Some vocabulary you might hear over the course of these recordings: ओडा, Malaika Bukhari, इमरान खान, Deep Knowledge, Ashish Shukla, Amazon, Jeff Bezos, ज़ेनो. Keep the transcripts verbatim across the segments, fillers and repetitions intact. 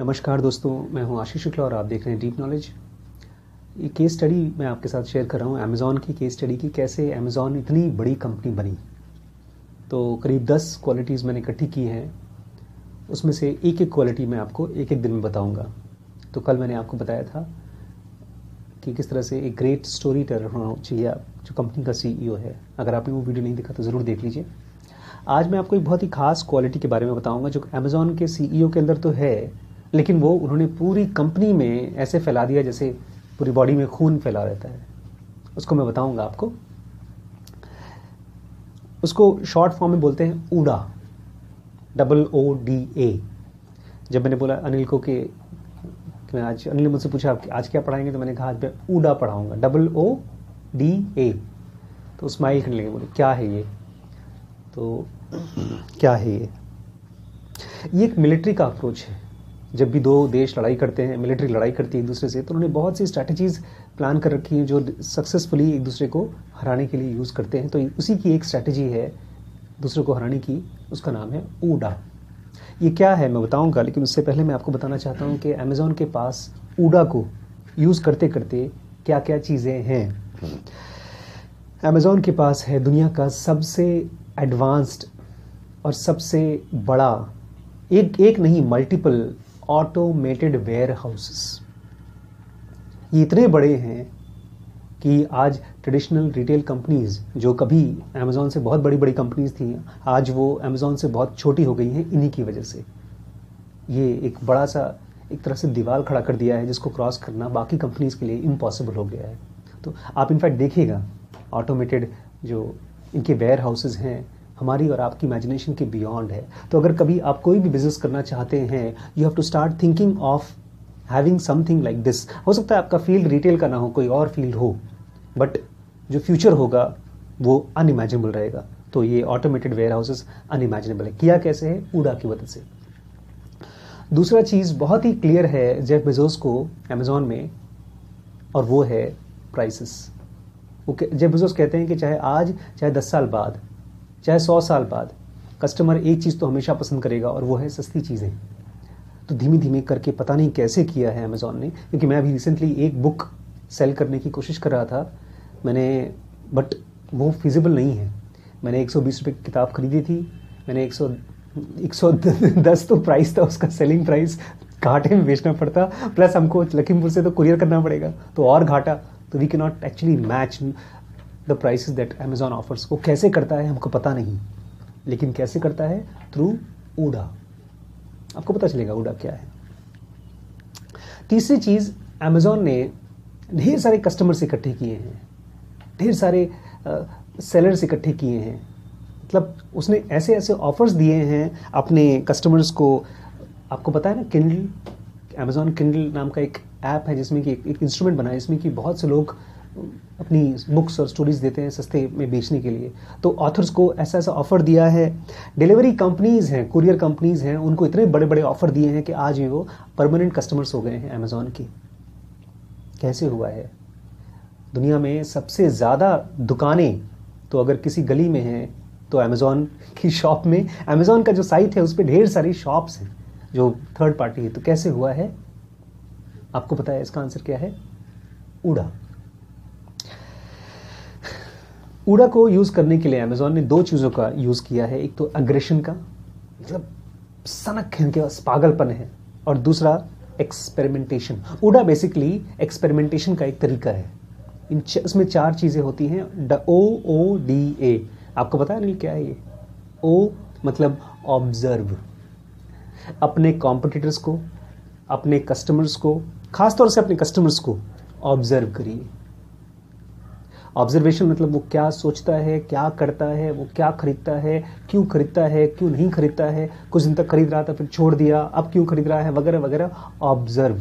नमस्कार दोस्तों, मैं हूं आशीष शुक्ला और आप देख रहे हैं डीप नॉलेज। ये केस स्टडी मैं आपके साथ शेयर कर रहा हूं अमेज़ॉन की केस स्टडी की, कैसे अमेज़ॉन इतनी बड़ी कंपनी बनी। तो करीब दस क्वालिटीज़ मैंने इकट्ठी की हैं, उसमें से एक एक क्वालिटी मैं आपको एक एक दिन में बताऊंगा। तो कल मैंने आपको बताया था कि किस तरह से एक ग्रेट स्टोरी टेलर होना चाहिए जो कंपनी का सीईओ है। अगर आपने वो वीडियो नहीं देखा तो ज़रूर देख लीजिए। आज मैं आपको एक बहुत ही खास क्वालिटी के बारे में बताऊँगा जो अमेज़ॉन के सीईओ के अंदर तो है, लेकिन वो उन्होंने पूरी कंपनी में ऐसे फैला दिया जैसे पूरी बॉडी में खून फैला रहता है। उसको मैं बताऊंगा आपको। उसको शॉर्ट फॉर्म में बोलते हैं ओडा, double O D A. जब मैंने बोला अनिल को कि, कि आज अनिल ने मुझसे पूछा आप आज क्या पढ़ाएंगे, तो मैंने कहा आज मैं ओडा पढ़ाऊंगा, डबल ओ डी ए। तो स्माइल करने लगे, बोले क्या है ये, तो क्या है ये ये एक मिलिट्री का अप्रोच है। जब भी दो देश लड़ाई करते हैं, मिलिट्री लड़ाई करती है एक दूसरे से, तो उन्होंने बहुत सी स्ट्रैटेजीज प्लान कर रखी हैं जो सक्सेसफुली एक दूसरे को हराने के लिए यूज़ करते हैं। तो उसी की एक स्ट्रैटेजी है दूसरे को हराने की, उसका नाम है ओडा। ये क्या है मैं बताऊंगा, लेकिन उससे पहले मैं आपको बताना चाहता हूँ कि अमेज़ॉन के पास ओडा को यूज़ करते करते क्या क्या चीज़ें हैं। अमेज़ॉन के पास है दुनिया का सबसे एडवांस्ड और सबसे बड़ा, एक एक नहीं मल्टीपल ऑटोमेटेड वेयर हाउसेस। ये इतने बड़े हैं कि आज ट्रेडिशनल रिटेल कंपनीज जो कभी अमेज़ॉन से बहुत बड़ी बड़ी कंपनीज थी, आज वो अमेज़ॉन से बहुत छोटी हो गई हैं इन्हीं की वजह से। ये एक बड़ा सा एक तरह से दीवार खड़ा कर दिया है जिसको क्रॉस करना बाकी कंपनीज के लिए इम्पॉसिबल हो गया है। तो आप इनफैक्ट देखिएगा ऑटोमेटेड जो इनके वेयर हाउसेज हैं, हमारी और आपकी इमेजिनेशन के बियॉन्ड है। तो अगर कभी आप कोई भी बिजनेस करना चाहते हैं, you have to start thinking of having something like this. हो सकता है आपका फील्ड रिटेल का ना हो, कोई और फील्ड हो, बट जो फ्यूचर होगा वो अनइमेजिनेबल रहेगा। तो ये ऑटोमेटेड वेयर हाउसेज अनइमेजिनेबल है। किया कैसे है? ओडा की मदद से। दूसरा चीज़ बहुत ही क्लियर है जेफ बेजोस को अमेज़ॉन में, और वो है प्राइसेस। ओके, जेफ बेजोस कहते हैं कि चाहे आज, चाहे दस साल बाद, चाहे सौ साल बाद, कस्टमर एक चीज़ तो हमेशा पसंद करेगा और वो है सस्ती चीज़ें। तो धीमे धीमे करके पता नहीं कैसे किया है अमेज़ॉन ने, क्योंकि मैं अभी रिसेंटली एक बुक सेल करने की कोशिश कर रहा था मैंने, बट वो फिजिबल नहीं है। मैंने एक सौ बीस रुपये की किताब खरीदी थी, मैंने एक सौ एक सौ दस तो प्राइस था उसका, सेलिंग प्राइस, घाटे में बेचना पड़ता, प्लस हमको लखीमपुर से तो कुरियर करना पड़ेगा, तो और घाटा। तो we can not actually match the prices that Amazon offers. वो कैसे करता है हमको पता नहीं, लेकिन कैसे करता है थ्रू ओडा। आपको पता चलेगा ओडा क्या है। तीसरी चीज़, अमेज़ॉन ने ढेर सारे कस्टमर्स इकट्ठे किए हैं, ढेर सारे सेलर्स इकट्ठे किए हैं। मतलब उसने ऐसे ऐसे ऑफर्स दिए हैं अपने कस्टमर्स को। आपको पता है ना, किंडल, अमेज़ॉन किंडल नाम का एक ऐप है जिसमें कि एक इंस्ट्रूमेंट बना है जिसमें कि बहुत से लोग अपनी बुक्स और स्टोरीज देते हैं सस्ते में बेचने के लिए। तो ऑथर्स को ऐसा ऐसा ऑफ़र दिया है। डिलीवरी कंपनीज़ हैं, कुरियर कंपनीज़ हैं, उनको इतने बड़े बड़े ऑफ़र दिए हैं कि आज भी वो परमानेंट कस्टमर्स हो गए हैं अमेज़ॉन के। कैसे हुआ है? दुनिया में सबसे ज़्यादा दुकानें तो अगर किसी गली में हैं तो अमेज़ॉन की शॉप में, अमेज़ॉन का जो साइट है उस पर ढेर सारी शॉप्स हैं जो थर्ड पार्टी है। तो कैसे हुआ है? आपको पता है इसका आंसर क्या है? ओडा। ओडा को यूज़ करने के लिए अमेज़ॉन ने दो चीज़ों का यूज़ किया है। एक तो अग्रेशन का, मतलब सनक है उनके पास, पागलपन है, और दूसरा एक्सपेरिमेंटेशन। ओडा बेसिकली एक्सपेरिमेंटेशन का एक तरीका है। इन इसमें चार चीज़ें होती हैं, ओ ओ डी ए। आपको पता है नहीं क्या है ये? ओ मतलब ऑब्जर्व, अपने कॉम्पिटिटर्स को, अपने कस्टमर्स को, खासतौर से अपने कस्टमर्स को ऑब्जर्व करिए। ऑब्जर्वेशन मतलब वो क्या सोचता है, क्या करता है, वो क्या खरीदता है, क्यों खरीदता है, क्यों नहीं खरीदता है, कुछ दिन तक खरीद रहा था फिर छोड़ दिया, अब क्यों खरीद रहा है, वगैरह वगैरह। ऑब्जर्व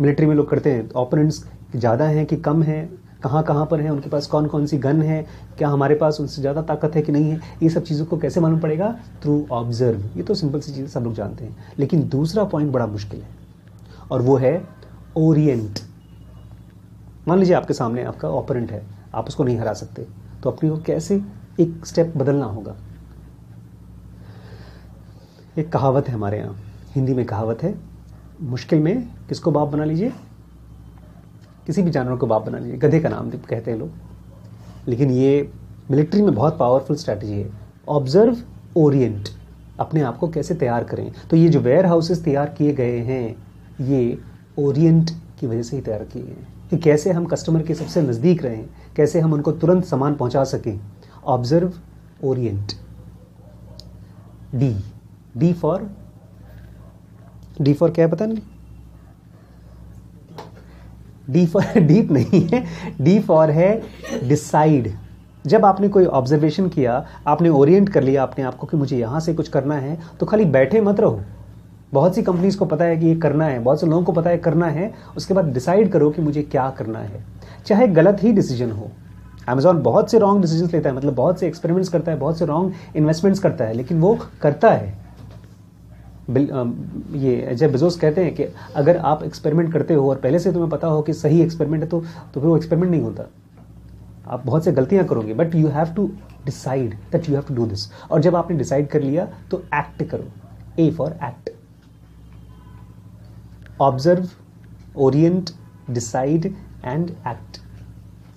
मिलिट्री में लोग करते हैं। ओपोनेंट्स ज़्यादा हैं कि कम हैं, कहाँ कहाँ पर हैं, उनके पास कौन कौन सी गन है, क्या हमारे पास उनसे ज़्यादा ताकत है कि नहीं है, ये सब चीज़ों को कैसे मालूम पड़ेगा? Through observe. ये तो सिंपल सी चीज़ें सब लोग जानते हैं, लेकिन दूसरा पॉइंट बड़ा मुश्किल है, और वो है ओरिएंट। मान लीजिए आपके सामने आपका ओपोनेंट है, आप उसको नहीं हरा सकते, तो अपने को कैसे एक स्टेप बदलना होगा। एक कहावत है हमारे यहाँ, हिंदी में कहावत है, मुश्किल में किसको बाप बना लीजिए, किसी भी जानवर को बाप बना लीजिए, गधे का नाम कहते हैं लोग। लेकिन ये मिलिट्री में बहुत पावरफुल स्ट्रैटेजी है, ऑब्जर्व ओरिएंट, अपने आप को कैसे तैयार करें। तो ये जो वेयर हाउसेस तैयार किए गए हैं ये ओरिएंट की वजह से ही तैयार किए गए हैं कि कैसे हम कस्टमर के सबसे नज़दीक रहें, कैसे हम उनको तुरंत सामान पहुंचा सकें। Observe orient. D, D for D for क्या है पता नहीं, डी फॉर डीप नहीं है, डी फॉर है डिसाइड। जब आपने कोई ऑब्जर्वेशन किया, आपने ओरिएंट कर लिया अपने आपको कि मुझे यहाँ से कुछ करना है, तो खाली बैठे मत रहो। बहुत सी कंपनीज़ को पता है कि ये करना है, बहुत से लोगों को पता है करना है, उसके बाद डिसाइड करो कि मुझे क्या करना है, चाहे गलत ही डिसीजन हो। अमेज़ॉन बहुत से रॉन्ग डिसीजन लेता है, मतलब बहुत से एक्सपेरिमेंट्स करता है, बहुत से रॉन्ग इन्वेस्टमेंट्स करता है, लेकिन वो करता है। ये जेफ बेजोस कहते हैं कि अगर आप एक्सपेरिमेंट करते हो और पहले से तुम्हें पता हो कि सही एक्सपेरिमेंट है तो, तो फिर वो एक्सपेरिमेंट नहीं होता, आप बहुत से गलतियां करोगे। But you have to decide that you have to do this, और जब आपने डिसाइड कर लिया तो एक्ट करो। A for act. Observe, orient, decide and act,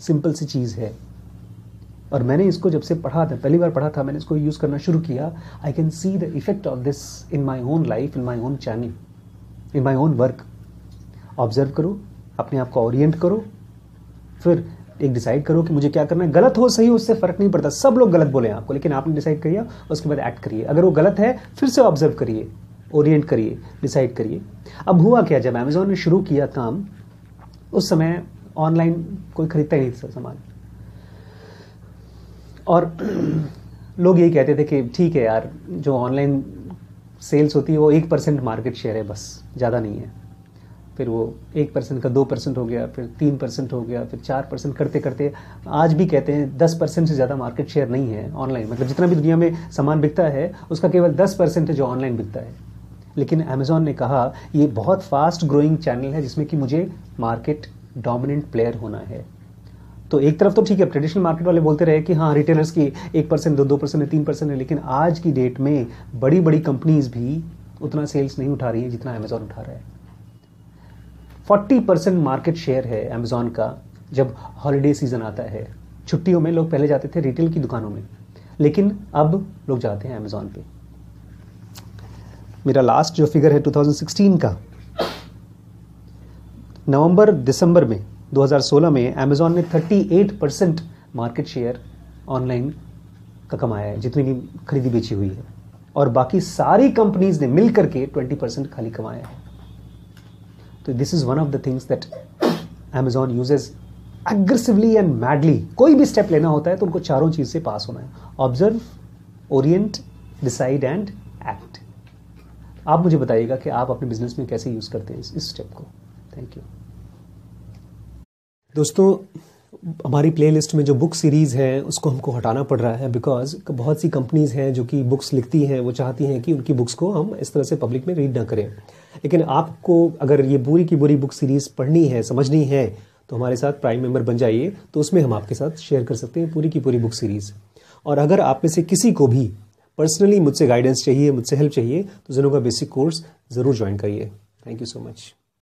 simple सी चीज़ है। और मैंने इसको जब से पढ़ा था, पहली बार पढ़ा था, मैंने इसको यूज़ करना शुरू किया। I can see the effect of this in my own life, in my own channel, in my own work. Observe करो, अपने आप को ओरिएंट करो, फिर एक डिसाइड करो कि मुझे क्या करना है। गलत हो सही उससे फर्क नहीं पड़ता, सब लोग गलत बोले आपको, लेकिन आपने डिसाइड किया, उसके बाद एक्ट करिए। अगर वो गलत है फिर से ऑब्जर्व करिए, ओरिएंट करिए, डिसाइड करिए। अब हुआ क्या, जब अमेज़ॉन ने शुरू किया काम, उस समय ऑनलाइन कोई खरीदता ही नहीं था सामान, और लोग यही कहते थे कि ठीक है यार, जो ऑनलाइन सेल्स होती है वो एक परसेंट मार्केट शेयर है बस, ज़्यादा नहीं है। फिर वो एक परसेंट का दो परसेंट हो गया, फिर तीन परसेंट हो गया, फिर चार परसेंट करते करते आज भी कहते हैं दस परसेंट से ज़्यादा मार्केट शेयर नहीं है ऑनलाइन। मतलब जितना भी दुनिया में सामान बिकता है उसका केवल दस परसेंट है जो ऑनलाइन बिकता है। लेकिन अमेज़ॉन ने कहा ये बहुत फास्ट ग्रोइंग चैनल है जिसमें कि मुझे मार्केट डोमिनेंट प्लेयर होना है। तो एक तरफ तो ठीक है, ट्रेडिशनल मार्केट वाले बोलते रहे कि हाँ रिटेलर्स की एक परसेंट, दो दो परसेंट है, तीन परसेंट है, लेकिन आज की डेट में बड़ी बड़ी कंपनीज़ भी उतना सेल्स नहीं उठा रही हैं जितना अमेज़ॉन उठा रहा है। चालीस परसेंट मार्केट शेयर है अमेज़ॉन का। जब हॉलीडे सीज़न आता है, छुट्टियों में लोग पहले जाते थे रिटेल की दुकानों में, लेकिन अब लोग जाते हैं अमेज़ॉन पे। मेरा लास्ट जो फिगर है दो हज़ार सोलह का, नवंबर दिसंबर में दो हज़ार सोलह में अमेज़ॉन ने अड़तीस परसेंट मार्केट शेयर ऑनलाइन का कमाया है, जितनी भी खरीदी बेची हुई है, और बाकी सारी कंपनीज़ ने मिल करके बीस परसेंट खाली कमाया है। तो this is one of the things that Amazon uses aggressively and madly. कोई भी स्टेप लेना होता है तो उनको चारों चीज़ से पास होना है, observe, orient, decide and act. आप मुझे बताइएगा कि आप अपने बिजनेस में कैसे यूज़ करते हैं इस स्टेप को। थैंक यू दोस्तों। हमारी प्लेलिस्ट में जो बुक सीरीज़ है उसको हमको हटाना पड़ रहा है, बिकॉज बहुत सी कंपनीज़ हैं जो कि बुक्स लिखती हैं, वो चाहती हैं कि उनकी बुक्स को हम इस तरह से पब्लिक में रीड ना करें। लेकिन आपको अगर ये पूरी की पूरी बुक सीरीज़ पढ़नी है, समझनी है, तो हमारे साथ प्राइम मेंबर बन जाइए, तो उसमें हम आपके साथ शेयर कर सकते हैं पूरी की पूरी बुक सीरीज़। और अगर आप में से किसी को भी पर्सनली मुझसे गाइडेंस चाहिए, मुझसे हेल्प चाहिए, तो ज़ेनो का बेसिक कोर्स ज़रूर ज्वाइन करिए। Thank you so much.